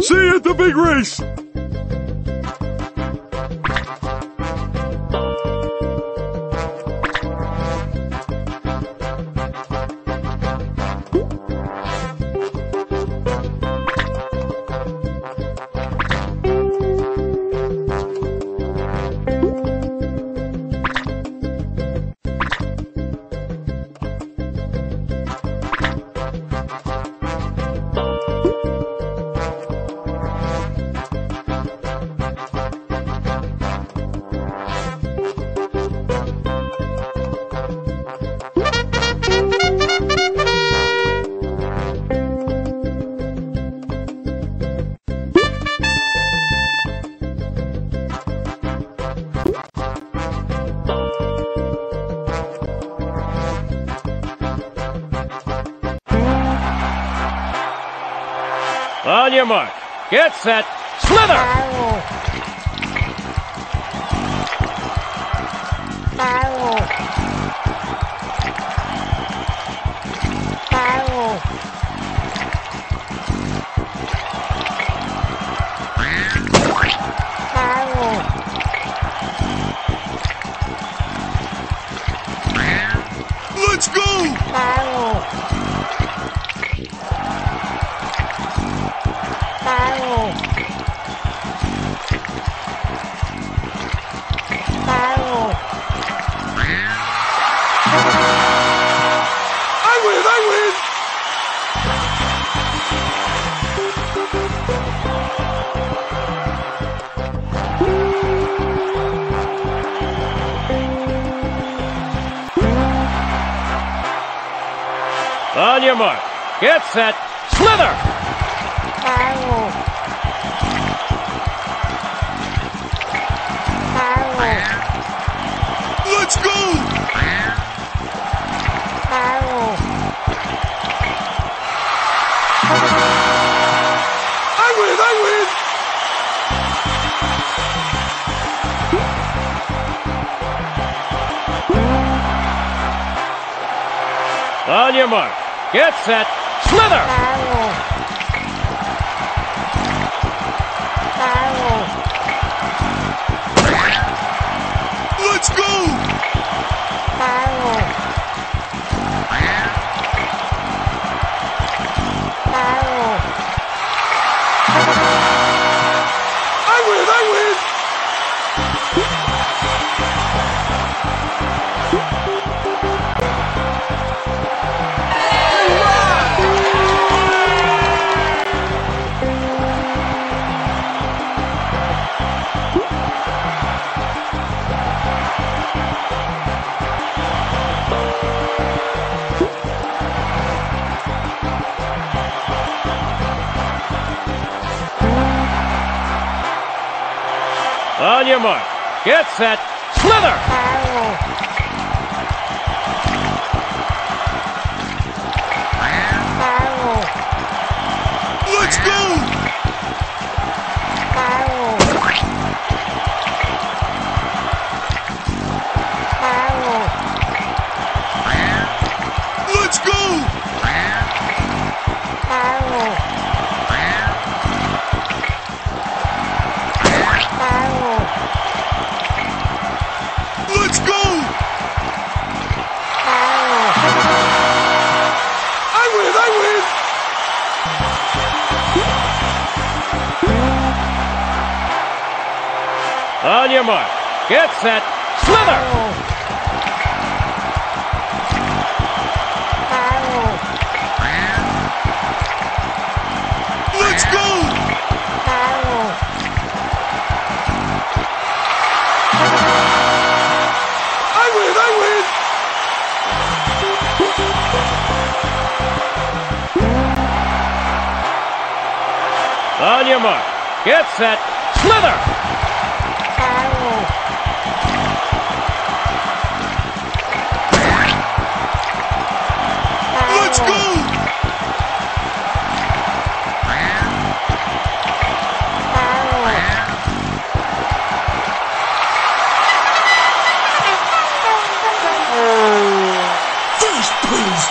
See you at the big race! On your mark, get set, slither! Let's go! On your mark, get set, slither! Let's go! On your mark, get set, slither! Let's go! On your mark, get set, slither! Let's go! Let's go! Let's go! I win! On your mark, get set, slither! Let's go! I win! On your mark, get set, slither! Let's go! First, please!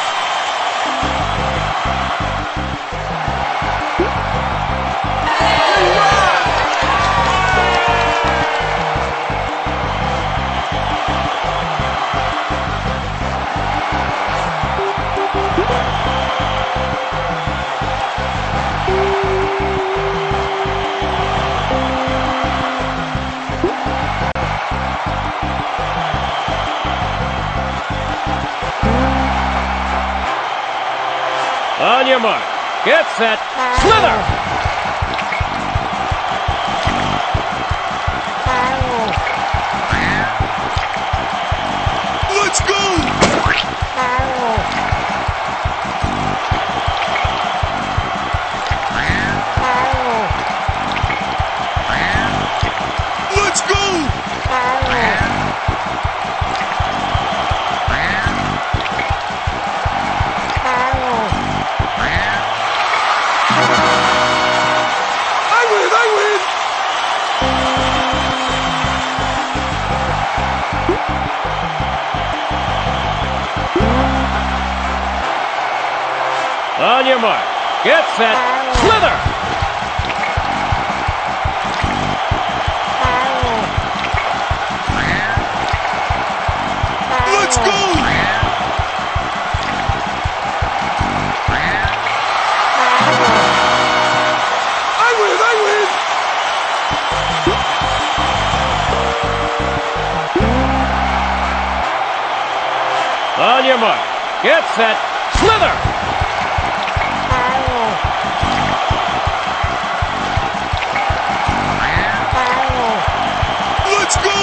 On your mark. Get set. Slither! Let's go! Let's go! On your mark, get set, slither! Let's go! I win! On your mark, get set, slither! Let's go!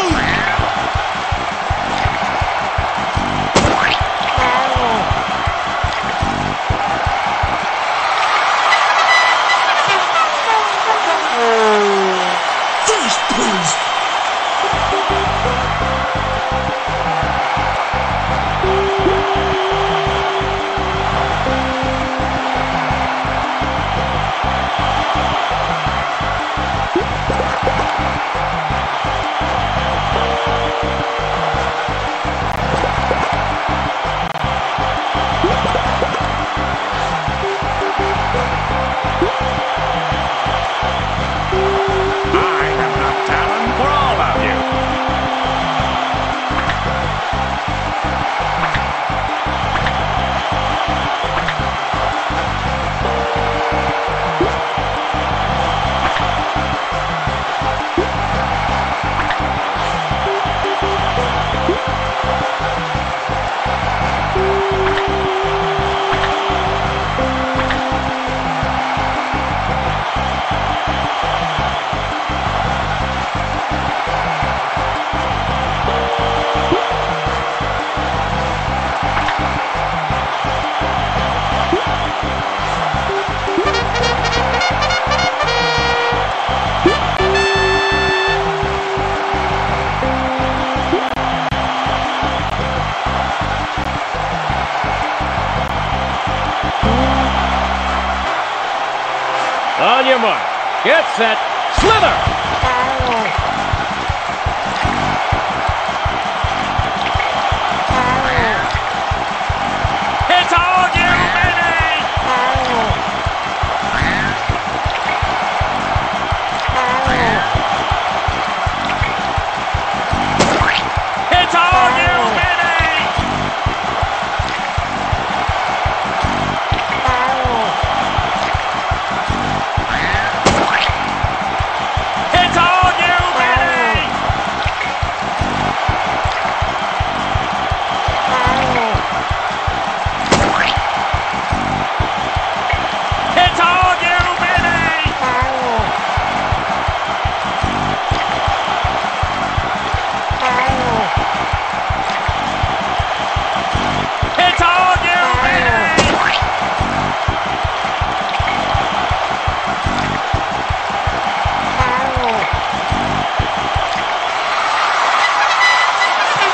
First place!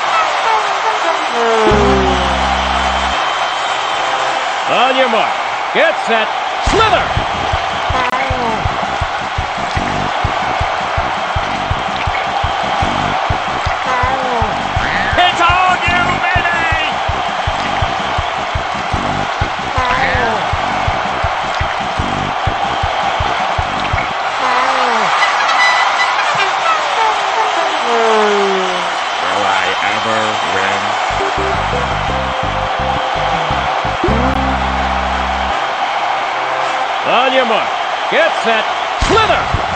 On your mark, get set, slither! It's all you, baby! It's all you, on your mark, get set, slither! It's all you, baby! Will I ever win? On your mark, get set, slither!